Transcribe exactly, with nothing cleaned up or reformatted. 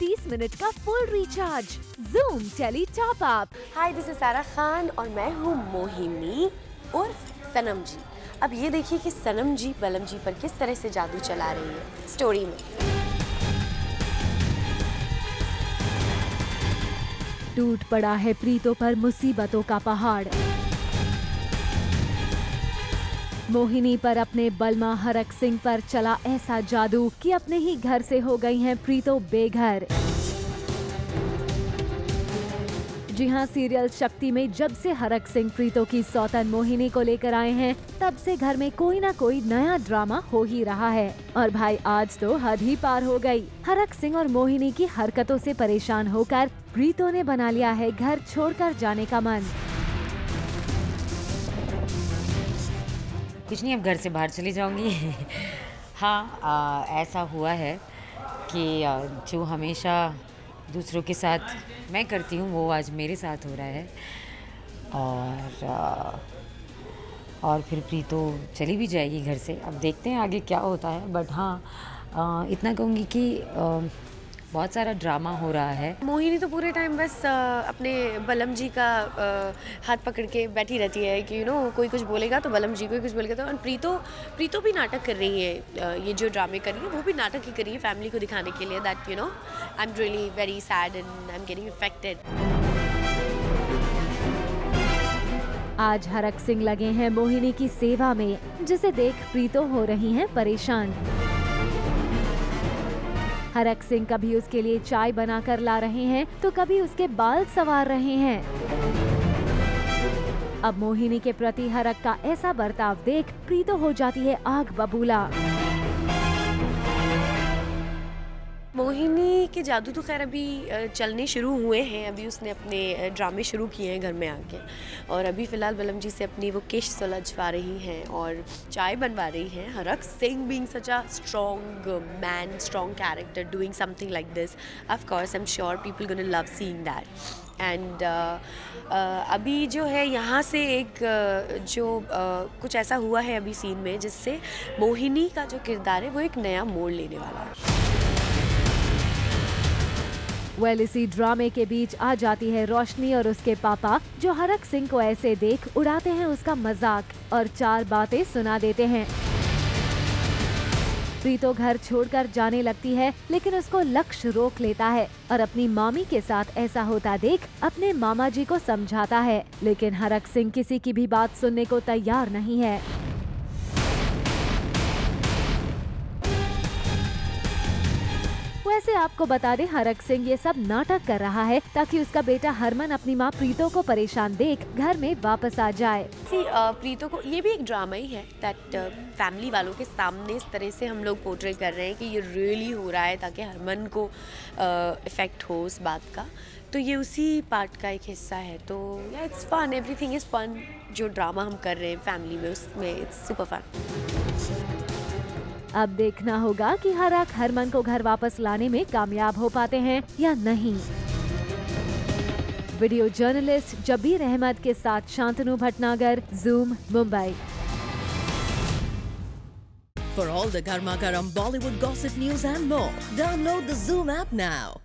तीस मिनट का full recharge, zoom tele top up. Hi, this is Sara Khan और मैं हूँ मोहिनी उर्फ सनम जी। अब ये देखिए कि सनम जी बलम जी पर किस तरह से जादू चला रही है स्टोरी में। टूट पड़ा है प्रीतो पर मुसीबतों का पहाड़। मोहिनी पर अपने बलमा हरक सिंह पर चला ऐसा जादू कि अपने ही घर से हो गई हैं प्रीतो बेघर। जी हाँ, सीरियल शक्ति में जब से हरक सिंह प्रीतो की सौतन मोहिनी को लेकर आए हैं, तब से घर में कोई ना कोई नया ड्रामा हो ही रहा है। और भाई आज तो हद ही पार हो गई। हरक सिंह और मोहिनी की हरकतों से परेशान होकर प्रीतो ने बना लिया है घर छोड़कर जाने का मन। कुछ नहीं, अब घर से बाहर चली जाऊंगी। हाँ, आ, ऐसा हुआ है कि आ, जो हमेशा दूसरों के साथ मैं करती हूँ वो आज मेरे साथ हो रहा है। और आ, और फिर प्रीतो चली भी जाएगी घर से। अब देखते हैं आगे क्या होता है। बट हाँ, आ, इतना कहूँगी कि आ, बहुत सारा ड्रामा हो रहा है। मोहिनी तो पूरे टाइम बस आ, अपने बलम जी का आ, हाथ पकड़ के बैठी रहती है कि यू नो कोई कुछ बोलेगा तो बलम जी कोई कुछ बोलेगा तो। और प्रीतो प्रीतो भी नाटक कर रही है। आ, ये जो ड्रामे कर रही है वो भी नाटक ही कर रही है फैमिली को दिखाने के लिए that you know I am really very sad and I am getting affected. आज हरक सिंह लगे हैं मोहिनी की सेवा में, जिसे देख प्रीतो हो रही है परेशान। हरक सिंह कभी उसके लिए चाय बनाकर ला रहे हैं तो कभी उसके बाल संवार रहे हैं। अब मोहिनी के प्रति हरक का ऐसा बर्ताव देख प्रीतो हो जाती है आग बबूला। मोहिनी के जादू तो खैर अभी चलने शुरू हुए हैं, अभी उसने अपने ड्रामे शुरू किए हैं घर में आके। और अभी फ़िलहाल बलम जी से अपनी वो केश सुलझवा रही हैं और चाय बनवा रही हैं। Harak Singh being such a strong man, strong character, doing something like this, of course I am sure people gonna love seeing that. And uh, uh, अभी जो है यहाँ से एक uh, जो uh, कुछ ऐसा हुआ है अभी सीन में जिससे मोहिनी का जो किरदार है वो एक नया मोड़ लेने वाला है। वेल, इसी ड्रामे के बीच आ जाती है रोशनी और उसके पापा, जो हरक सिंह को ऐसे देख उड़ाते हैं उसका मजाक और चार बातें सुना देते हैं। प्रीतो घर छोड़कर जाने लगती है लेकिन उसको लक्ष्य रोक लेता है और अपनी मामी के साथ ऐसा होता देख अपने मामा जी को समझाता है। लेकिन हरक सिंह किसी की भी बात सुनने को तैयार नहीं है। वैसे आपको बता दें, हरक सिंह ये सब नाटक कर रहा है ताकि उसका बेटा हरमन अपनी माँ प्रीतो को परेशान देख घर में वापस आ जाए। सी प्रीतो को ये भी एक ड्रामा ही है दैट फैमिली वालों के सामने इस तरह से हम लोग पोर्ट्रेट कर रहे हैं कि ये रियली हो रहा है ताकि हरमन को इफेक्ट हो उस बात का। तो ये उसी पार्ट का एक हिस्सा है। तो या it's fun, everything is fun. जो ड्रामा हम कर रहे हैं फैमिली में उसमें इट्स सुपर फन। अब देखना होगा कि हरक हरमन को घर वापस लाने में कामयाब हो पाते हैं या नहीं। वीडियो जर्नलिस्ट जबीर अहमद के साथ Shantanu Bhatnagar, zoom Mumbai. For all the गर्मा गर्म Bollywood gossip news and more, download the zoom app now.